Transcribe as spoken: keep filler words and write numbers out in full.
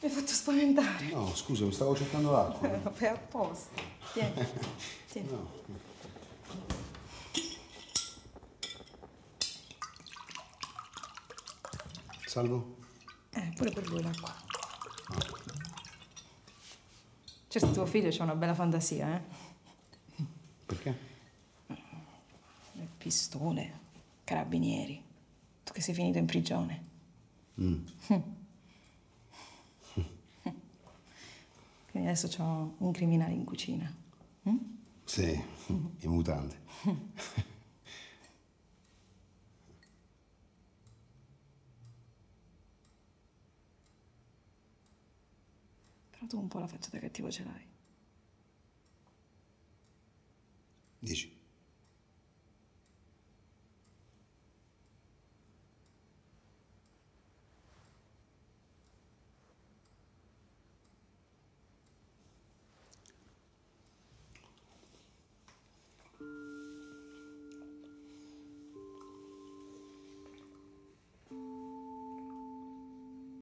Mi hai fatto spaventare. No, scusa, mi stavo cercando l'acqua. Eh, è apposta. Tieni. Tieni. No. Salvo? Eh, pure per lui l'acqua. No. Certo, tuo figlio c'ha una bella fantasia, eh? Perché? Pistole, carabinieri. Tu che sei finito in prigione. Mm. Quindi adesso c'ho un criminale in cucina. Mm? Sì, mm. In mutande. Mm. Però tu un po' la faccia da cattivo ce l'hai. Dici?